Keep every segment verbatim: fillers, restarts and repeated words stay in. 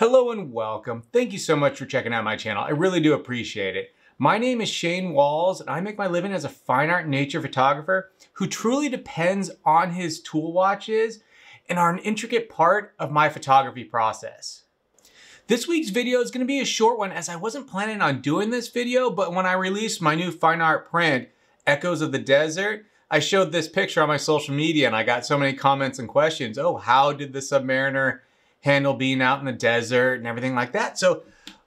Hello and welcome. Thank you so much for checking out my channel. I really do appreciate it. My name is Cheyne Walls and I make my living as a fine art nature photographer who truly depends on his tool watches and are an intricate part of my photography process. This week's video is going to be a short one as I wasn't planning on doing this video, but when I released my new fine art print, Echoes of the Desert, I showed this picture on my social media and I got so many comments and questions. Oh, how did the Submariner handle being out in the desert and everything like that? So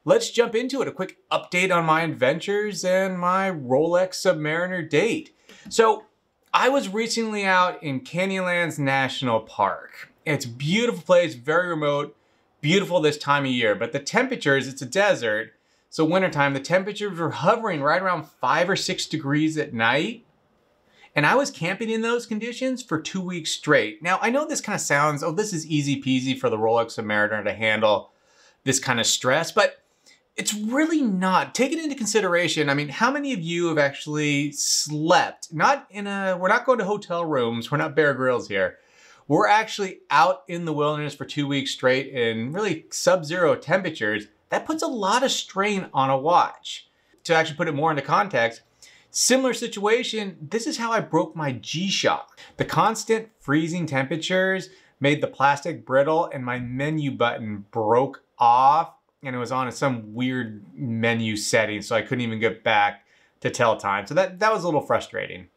let's jump into it. A quick update on my adventures and my Rolex Submariner date. So I was recently out in Canyonlands National Park. It's a beautiful place, very remote. Beautiful this time of year, but the temperatures, it's a desert. So wintertime, the temperatures were hovering right around five or six degrees at night. And I was camping in those conditions for two weeks straight. Now I know this kind of sounds, oh, this is easy peasy for the Rolex Submariner to handle this kind of stress, but it's really not. Take it into consideration. I mean, how many of you have actually slept? Not in a, we're not going to hotel rooms. We're not Bear Grylls here. We're actually out in the wilderness for two weeks straight in really sub-zero temperatures. That puts a lot of strain on a watch. To actually put it more into context, similar situation, this is how I broke my G-Shock. The constant freezing temperatures made the plastic brittle and my menu button broke off and it was on some weird menu setting, so I couldn't even get back to tell time. So that, that was a little frustrating.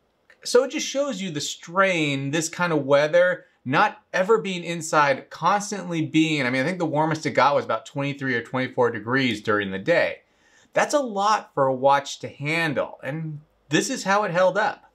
So it just shows you the strain, this kind of weather, not ever being inside, constantly being, I mean, I think the warmest it got was about twenty-three or twenty-four degrees during the day. That's a lot for a watch to handle, and this is how it held up.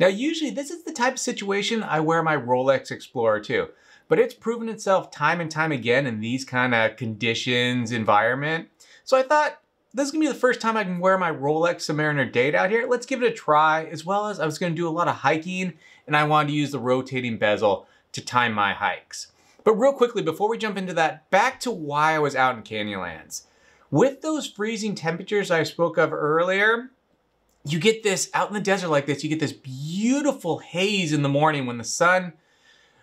Now, usually this is the type of situation I wear my Rolex Explorer two, but it's proven itself time and time again in these kind of conditions, environment. So I thought, this is gonna be the first time I can wear my Rolex Submariner date out here. Let's give it a try, as well as I was gonna do a lot of hiking and I wanted to use the rotating bezel to time my hikes. But real quickly, before we jump into that, back to why I was out in Canyonlands. With those freezing temperatures I spoke of earlier, you get this, out in the desert like this, you get this beautiful haze in the morning when the sun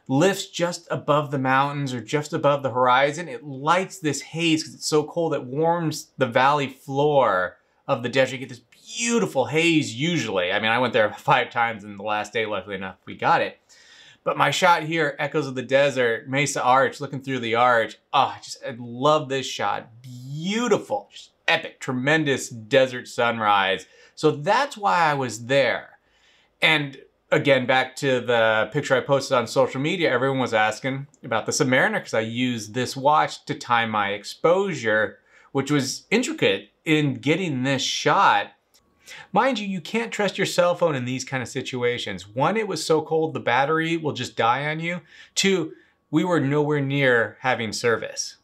lifts just above the mountains or just above the horizon. It lights this haze because it's so cold. It warms the valley floor of the desert. You get this beautiful haze usually. I mean, I went there five times in the last day, luckily enough, we got it. But my shot here, Echoes of the Desert, Mesa Arch, looking through the arch. Oh, I just I love this shot. Beautiful, just epic, tremendous desert sunrise. So that's why I was there. And again, back to the picture I posted on social media, everyone was asking about the Submariner because I used this watch to time my exposure, which was intricate in getting this shot. Mind you, you can't trust your cell phone in these kind of situations. One, it was so cold, the battery will just die on you. Two, we were nowhere near having service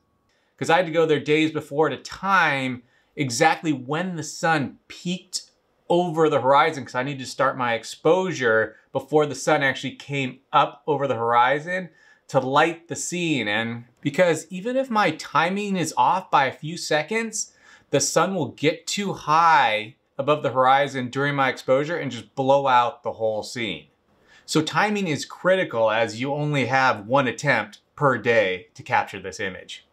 because I had to go there days before to time exactly when the sun peaked over the horizon because I needed to start my exposure before the sun actually came up over the horizon to light the scene. And because even if my timing is off by a few seconds, the sun will get too high above the horizon during my exposure and just blow out the whole scene. So timing is critical as you only have one attempt per day to capture this image.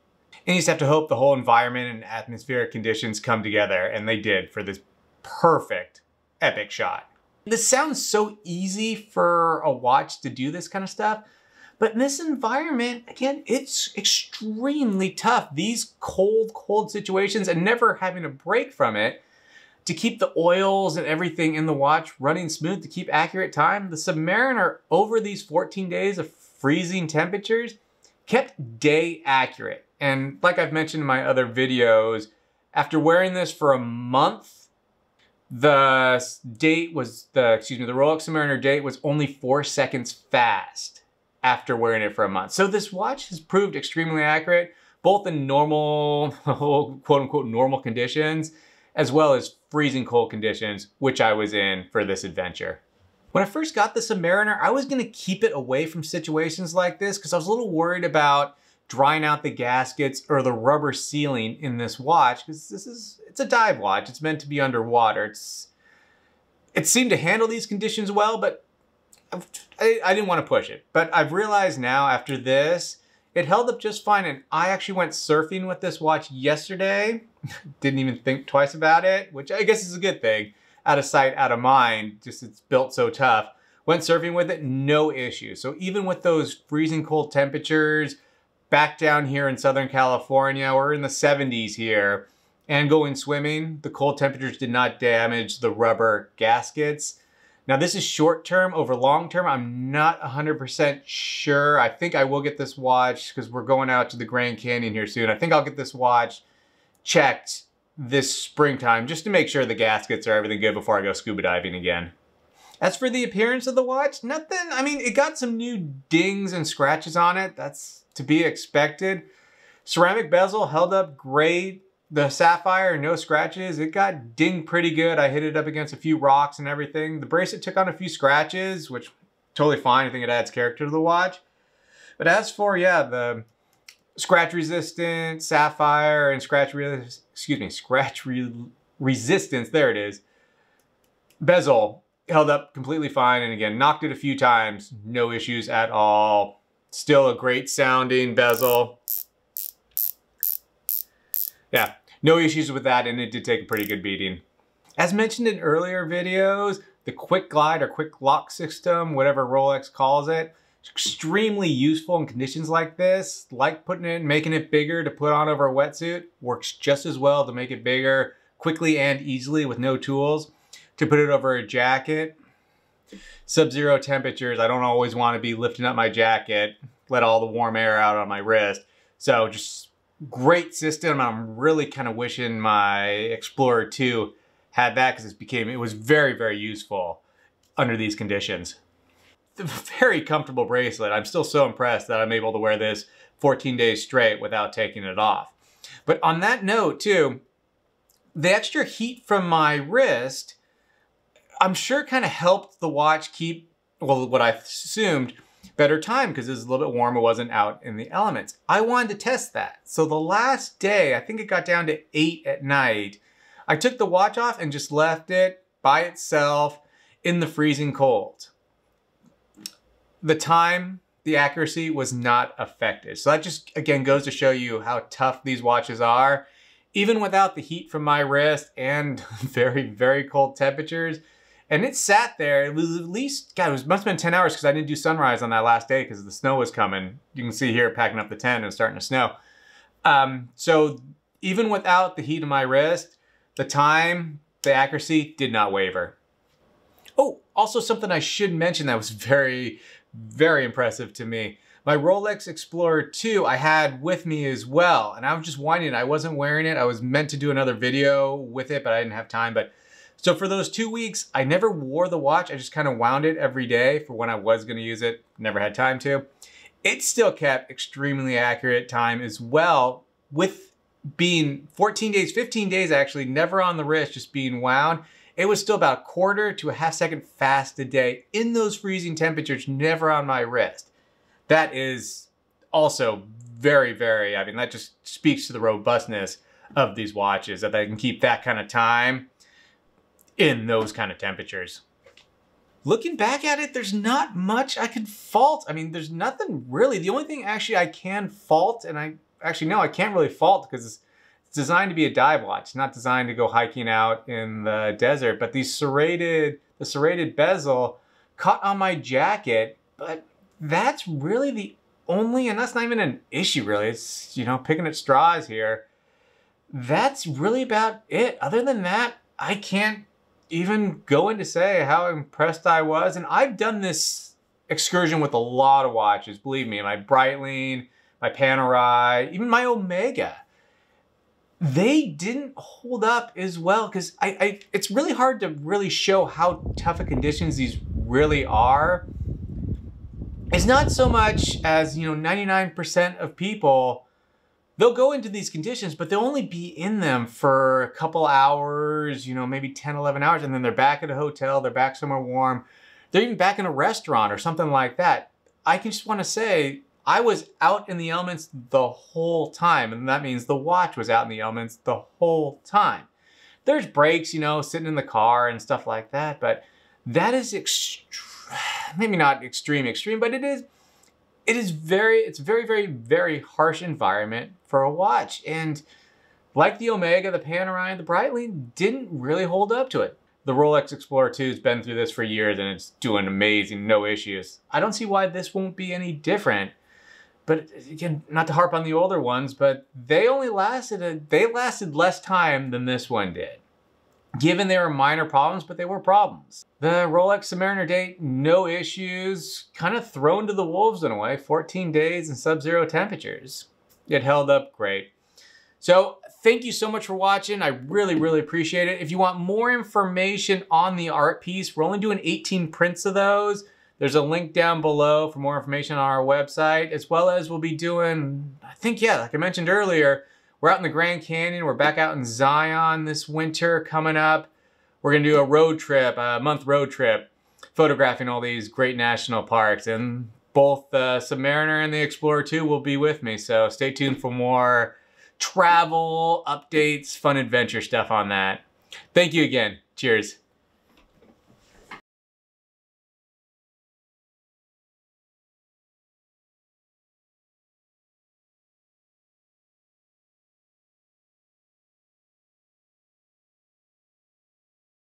And you just have to hope the whole environment and atmospheric conditions come together, and they did for this perfect, epic shot. This sounds so easy for a watch to do this kind of stuff, but in this environment, again, it's extremely tough. These cold, cold situations and never having a break from it to keep the oils and everything in the watch running smooth to keep accurate time. The Submariner, over these fourteen days of freezing temperatures, kept day accurate. And like I've mentioned in my other videos, after wearing this for a month, The date was the, excuse me, the Rolex Submariner date was only four seconds fast after wearing it for a month. So this watch has proved extremely accurate, both in normal, quote unquote, normal conditions, as well as freezing cold conditions, which I was in for this adventure. When I first got the Submariner, I was gonna keep it away from situations like this because I was a little worried about drying out the gaskets or the rubber sealing in this watch, because this is, it's a dive watch. It's meant to be underwater. It's, it seemed to handle these conditions well, but I, I didn't want to push it. But I've realized now after this, It held up just fine, and I actually went surfing with this watch yesterday. Didn't even think twice about it, which I guess is a good thing. Out of sight, out of mind, just it's built so tough. Went surfing with it, no issue. So even with those freezing cold temperatures, back down here in Southern California, we're in the seventies here, and going swimming, the cold temperatures did not damage the rubber gaskets. Now this is short term. Over long term, I'm not one hundred percent sure. I think I will get this watch because we're going out to the Grand Canyon here soon. I think I'll get this watch checked this springtime just to make sure the gaskets are everything good before I go scuba diving again. As for the appearance of the watch, nothing. I mean, it got some new dings and scratches on it. That's to be expected. Ceramic bezel held up great. The sapphire, no scratches. It got dinged pretty good. I hit it up against a few rocks and everything. The bracelet took on a few scratches, which totally fine. I think it adds character to the watch. But as for, yeah, the scratch resistant sapphire and scratch, re excuse me, scratch re resistance, there it is, bezel held up completely fine. And again, knocked it a few times, no issues at all. Still a great sounding bezel. Yeah, no issues with that, and it did take a pretty good beating. As mentioned in earlier videos, the quick glide or quick lock system, whatever Rolex calls it, is extremely useful in conditions like this. Like putting it, making it bigger to put on over a wetsuit, works just as well to make it bigger quickly and easily with no tools, to put it over a jacket. Sub-zero temperatures, I don't always want to be lifting up my jacket, let all the warm air out on my wrist. So just great system. I'm really kind of wishing my Explorer two had that because it became, it was very, very useful under these conditions. The very comfortable bracelet. I'm still so impressed that I'm able to wear this fourteen days straight without taking it off. But on that note too, the extra heat from my wrist, I'm sure kind of helped the watch keep, well, what I assumed, better time because it was a little bit warm. It wasn't out in the elements. I wanted to test that. So the last day, I think it got down to eight at night, I took the watch off and just left it by itself in the freezing cold. The time, the accuracy was not affected. So that just, again, goes to show you how tough these watches are. Even without the heat from my wrist and very, very cold temperatures, and it sat there, it was at least, God, it was, must have been ten hours because I didn't do sunrise on that last day because the snow was coming. You can see here, packing up the tent and starting to snow. Um, so even without the heat of my wrist, the time, the accuracy did not waver. Oh, also something I should mention that was very, very impressive to me. My Rolex Explorer two I had with me as well. And I was just winding it. I wasn't wearing it. I was meant to do another video with it, but I didn't have time. But so for those two weeks, I never wore the watch. I just kind of wound it every day for when I was going to use it. Never had time to. It still kept extremely accurate time as well, with being fourteen days, fifteen days actually, never on the wrist, just being wound. It was still about a quarter to a half second fast a day in those freezing temperatures, never on my wrist. That is also very, very, I mean, that just speaks to the robustness of these watches, that they can keep that kind of time in those kind of temperatures. Looking back at it, there's not much I could fault. I mean, there's nothing really. The only thing actually I can fault, and I actually, no, I can't really fault because it's designed to be a dive watch. It's not designed to go hiking out in the desert, but these serrated, the serrated bezel caught on my jacket, but that's really the only, and that's not even an issue really. It's, you know, picking at straws here. That's really about it. Other than that, I can't even go in to say how impressed I was. And I've done this excursion with a lot of watches, believe me. My Breitling, my Panerai, even my Omega. They didn't hold up as well because I, I, it's really hard to really show how tough of conditions these really are. It's not so much as, you know, ninety-nine percent of people, they'll go into these conditions, but they'll only be in them for a couple hours, you know, maybe ten, eleven hours, and then they're back at a hotel, they're back somewhere warm, they're even back in a restaurant or something like that. I can just want to say, I was out in the elements the whole time, and that means the watch was out in the elements the whole time. There's breaks, you know, sitting in the car and stuff like that, but that is extreme, maybe not extreme, extreme, but it is it is very, it's very, very, very harsh environment for a watch. And like the Omega, the Panerai, and the Breitling didn't really hold up to it. The Rolex Explorer two has been through this for years and it's doing amazing, no issues. I don't see why this won't be any different. But again, not to harp on the older ones, but they only lasted, a, they lasted less time than this one did. Given they were minor problems, but they were problems. The Rolex Submariner date, no issues, kind of thrown to the wolves in a way, fourteen days in sub-zero temperatures. It held up great. So thank you so much for watching. I really, really appreciate it. If you want more information on the art piece, we're only doing eighteen prints of those. There's a link down below for more information on our website, as well as we'll be doing, I think, yeah, like I mentioned earlier, we're out in the Grand Canyon. We're back out in Zion this winter coming up. We're gonna do a road trip, a month road trip, photographing all these great national parks. And both the Submariner and the Explorer two will be with me. So stay tuned for more travel, updates, fun adventure stuff on that. Thank you again. Cheers.